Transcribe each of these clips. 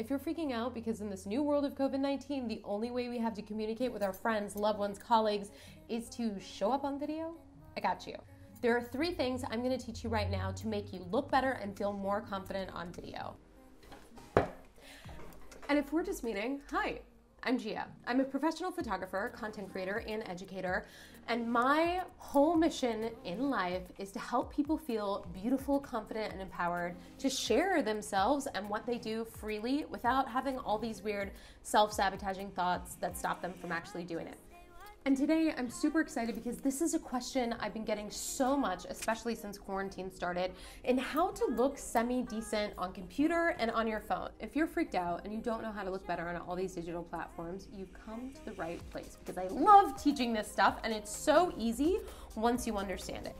If you're freaking out because in this new world of COVID-19, the only way we have to communicate with our friends, loved ones, colleagues is to show up on video, I got you. There are 3 things I'm going to teach you right now to make you look better and feel more confident on video. And if we're just meeting, hi, I'm Gia. I'm a professional photographer, content creator, and educator, and my whole mission in life is to help people feel beautiful, confident, and empowered to share themselves and what they do freely without having all these weird self-sabotaging thoughts that stop them from actually doing it. And today I'm super excited because this is a question I've been getting so much, especially since quarantine started, in how to look semi-decent on computer and on your phone. If you're freaked out and you don't know how to look better on all these digital platforms, you've come to the right place because I love teaching this stuff and it's so easy once you understand it.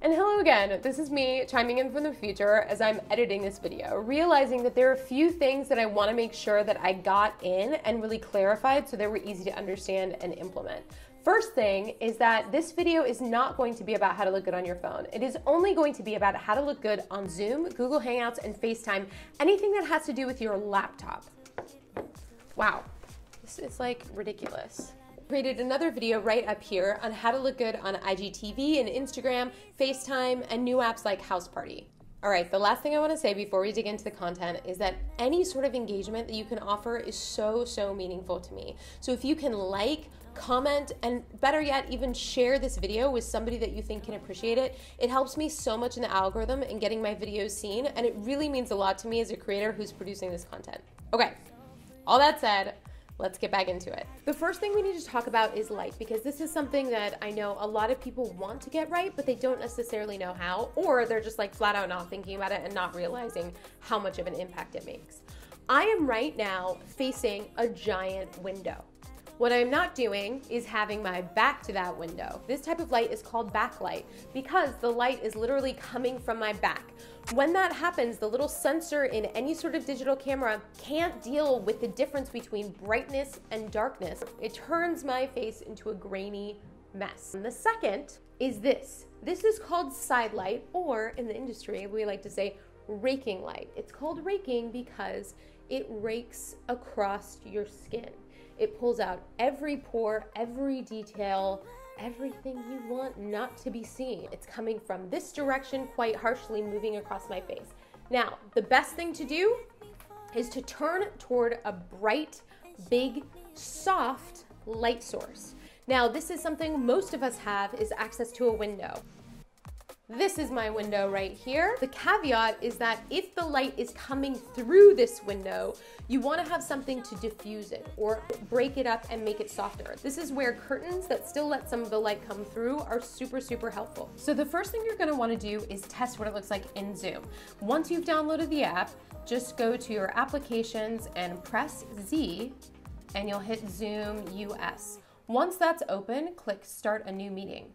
And hello again, this is me chiming in from the future as I'm editing this video, realizing that there are a few things that I want to make sure that I got in and really clarified so they were easy to understand and implement. First thing is that this video is not going to be about how to look good on your phone. It is only going to be about how to look good on Zoom, Google Hangouts, and FaceTime, anything that has to do with your laptop. Wow, this is like ridiculous. Created another video right up here on how to look good on IGTV and Instagram, FaceTime, and new apps like House Party. All right, the last thing I want to say before we dig into the content is that any sort of engagement that you can offer is so meaningful to me. So if you can like, comment, and better yet, even share this video with somebody that you think can appreciate it. It helps me so much in the algorithm and getting my videos seen, and it really means a lot to me as a creator who's producing this content. Okay, all that said, let's get back into it. The first thing we need to talk about is light, because this is something that I know a lot of people want to get right, but they don't necessarily know how, or they're just like flat out not thinking about it and not realizing how much of an impact it makes. I am right now facing a giant window. What I'm not doing is having my back to that window. This type of light is called backlight because the light is literally coming from my back. When that happens, the little sensor in any sort of digital camera can't deal with the difference between brightness and darkness. It turns my face into a grainy mess. And the second is this. This is called side light, or in the industry, we like to say raking light. It's called raking because it rakes across your skin. It pulls out every pore, every detail, everything you want not to be seen. It's coming from this direction, quite harshly moving across my face. Now, the best thing to do is to turn toward a bright, big, soft light source. Now, this is something most of us have, is access to a window. This is my window right here. The caveat is that if the light is coming through this window, you want to have something to diffuse it or break it up and make it softer. This is where curtains that still let some of the light come through are super helpful. So the first thing you're going to want to do is test what it looks like in Zoom. Once you've downloaded the app, just go to your applications and press Z and you'll hit Zoom US. Once that's open, click Start a New Meeting.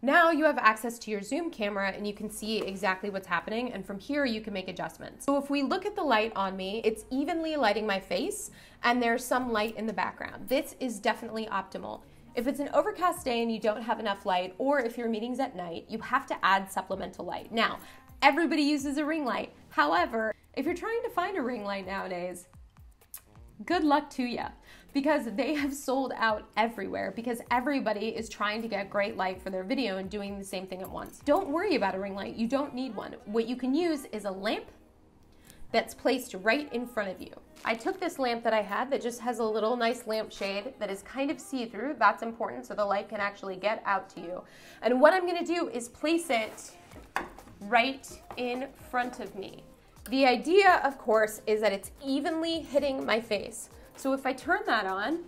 Now you have access to your Zoom camera and you can see exactly what's happening, and from here you can make adjustments. So if we look at the light on me, it's evenly lighting my face and there's some light in the background. This is definitely optimal. If it's an overcast day and you don't have enough light, or if your meeting's at night, you have to add supplemental light. Now, everybody uses a ring light. However, if you're trying to find a ring light nowadays, good luck to ya, because they have sold out everywhere because everybody is trying to get great light for their video and doing the same thing at once. Don't worry about a ring light. You don't need one. What you can use is a lamp that's placed right in front of you. I took this lamp that I had that just has a little nice lampshade that is kind of see-through. That's important so the light can actually get out to you. And what I'm going to do is place it right in front of me. The idea, of course, is that it's evenly hitting my face. So if I turn that on,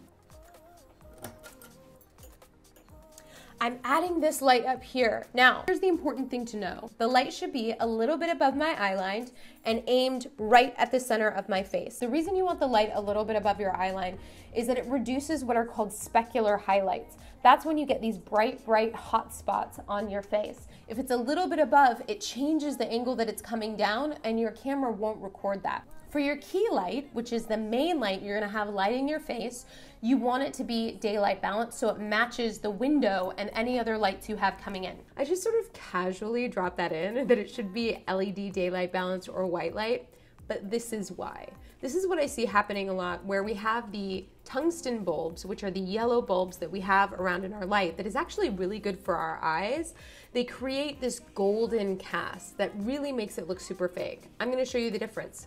I'm adding this light up here. Now, here's the important thing to know. The light should be a little bit above my eye line and aimed right at the center of my face. The reason you want the light a little bit above your eye line is that it reduces what are called specular highlights. That's when you get these bright hot spots on your face. If it's a little bit above, it changes the angle that it's coming down and your camera won't record that. For your key light, which is the main light you're gonna have lighting your face, you want it to be daylight balanced so it matches the window and any other lights you have coming in. I just sort of casually dropped that in, that it should be LED daylight balanced or white light, but this is why. This is what I see happening a lot, where we have the tungsten bulbs, which are the yellow bulbs that we have around in our light that is actually really good for our eyes. They create this golden cast that really makes it look super fake. I'm gonna show you the difference.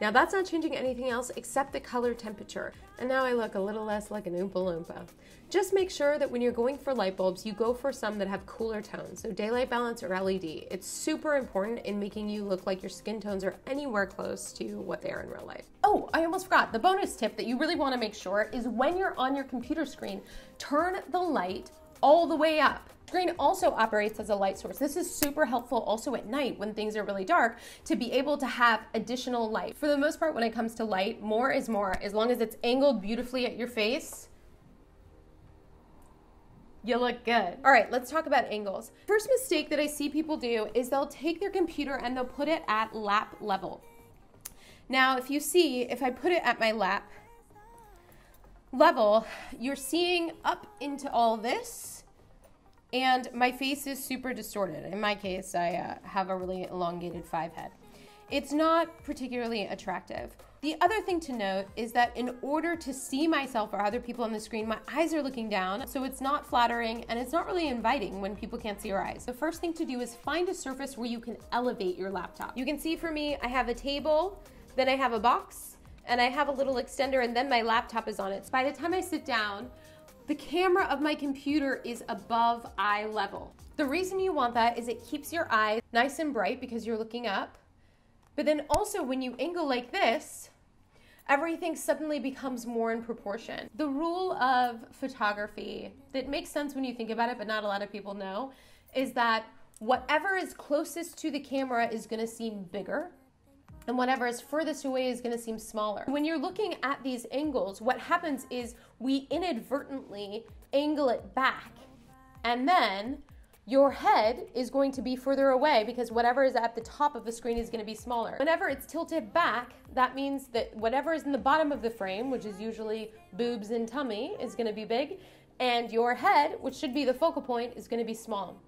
Now that's not changing anything else except the color temperature. And now I look a little less like an Oompa Loompa. Just make sure that when you're going for light bulbs, you go for some that have cooler tones, so daylight balance or LED. It's super important in making you look like your skin tones are anywhere close to what they are in real life. Oh, I almost forgot. The bonus tip that you really want to make sure is when you're on your computer screen, turn the light all the way up. Screen also operates as a light source. This is super helpful also at night when things are really dark to be able to have additional light. For the most part, when it comes to light, more is more. As long as it's angled beautifully at your face, you look good. All right, let's talk about angles. First mistake that I see people do is they'll take their computer and they'll put it at lap level. Now, if you see, if I put it at my lap level, you're seeing up into all this, and my face is super distorted. In my case, I have a really elongated five head. It's not particularly attractive. The other thing to note is that in order to see myself or other people on the screen, my eyes are looking down, so it's not flattering and it's not really inviting when people can't see your eyes. The first thing to do is find a surface where you can elevate your laptop. You can see for me, I have a table, then I have a box, and I have a little extender, and then my laptop is on it. By the time I sit down, the camera of my computer is above eye level. The reason you want that is it keeps your eyes nice and bright because you're looking up. But then also when you angle like this, everything suddenly becomes more in proportion. The rule of photography that makes sense when you think about it, but not a lot of people know, is that whatever is closest to the camera is gonna seem bigger, and whatever is furthest away is gonna seem smaller. When you're looking at these angles, what happens is we inadvertently angle it back, and then your head is going to be further away because whatever is at the top of the screen is gonna be smaller. Whenever it's tilted back, that means that whatever is in the bottom of the frame, which is usually boobs and tummy, is gonna be big, and your head, which should be the focal point, is gonna be small.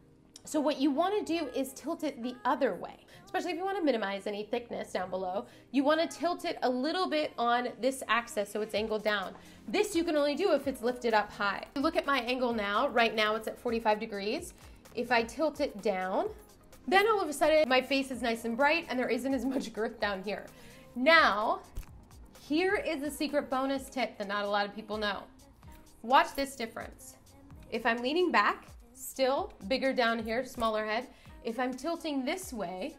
So what you want to do is tilt it the other way, especially if you want to minimize any thickness down below. You want to tilt it a little bit on this axis so it's angled down. This you can only do if it's lifted up high. Look at my angle now. Right now it's at 45 degrees. If I tilt it down, then all of a sudden my face is nice and bright and there isn't as much girth down here. Now, here is the secret bonus tip that not a lot of people know. Watch this difference. If I'm leaning back, still bigger down here, smaller head. If I'm tilting this way,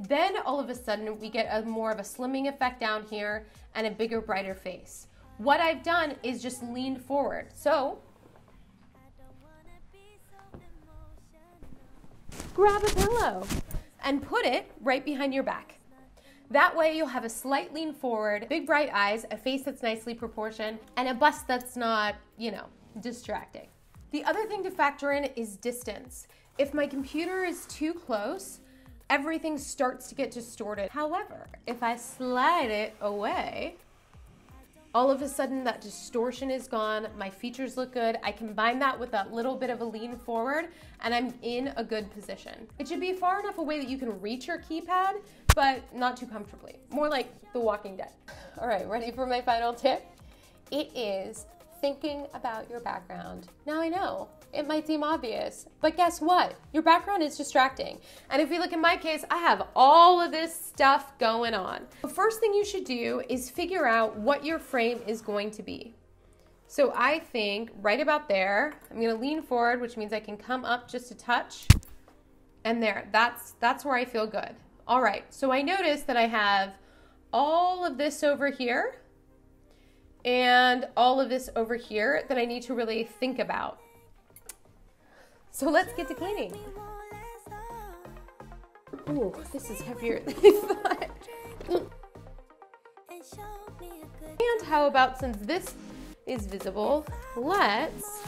then all of a sudden we get a more of a slimming effect down here and a bigger, brighter face. What I've done is just leaned forward. So, grab a pillow and put it right behind your back. That way you'll have a slight lean forward, big bright eyes, a face that's nicely proportioned, and a bust that's not, you know, distracting. The other thing to factor in is distance. If my computer is too close, everything starts to get distorted. However, if I slide it away, all of a sudden that distortion is gone, my features look good, I combine that with that little bit of a lean forward, and I'm in a good position. It should be far enough away that you can reach your keypad, but not too comfortably. More like The Walking Dead. All right, ready for my final tip? It is thinking about your background. Now I know, it might seem obvious, but guess what? Your background is distracting. And if you look in my case, I have all of this stuff going on. The first thing you should do is figure out what your frame is going to be. So I think right about there, I'm gonna lean forward, which means I can come up just a touch. And there, that's where I feel good. All right, so I notice that I have all of this over here and all of this over here that I need to really think about. So let's get to cleaning. Ooh, this is heavier than I thought. And how about, since this is visible, let's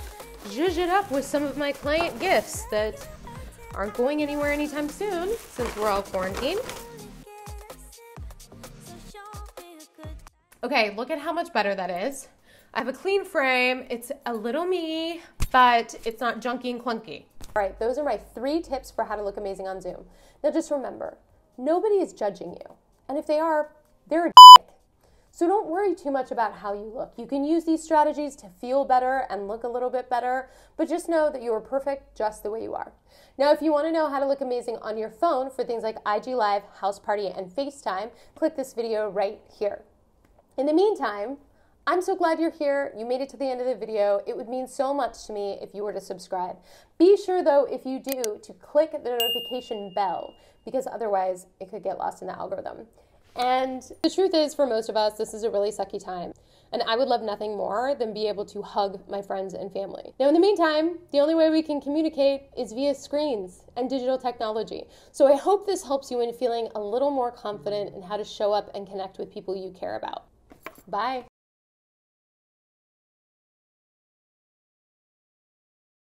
zhuzh it up with some of my client gifts that aren't going anywhere anytime soon since we're all quarantined. Okay, look at how much better that is. I have a clean frame. It's a little me, but it's not junky and clunky. All right, those are my 3 tips for how to look amazing on Zoom. Now just remember, nobody is judging you. And if they are, they're a dick. So don't worry too much about how you look. You can use these strategies to feel better and look a little bit better, but just know that you are perfect just the way you are. Now, if you want to know how to look amazing on your phone for things like IG Live, House Party, and FaceTime, click this video right here. In the meantime, I'm so glad you're here. You made it to the end of the video. It would mean so much to me if you were to subscribe. Be sure though, if you do, to click the notification bell, because otherwise it could get lost in the algorithm. And the truth is, for most of us, this is a really sucky time. And I would love nothing more than be able to hug my friends and family. Now, in the meantime, the only way we can communicate is via screens and digital technology. So I hope this helps you in feeling a little more confident in how to show up and connect with people you care about. Bye.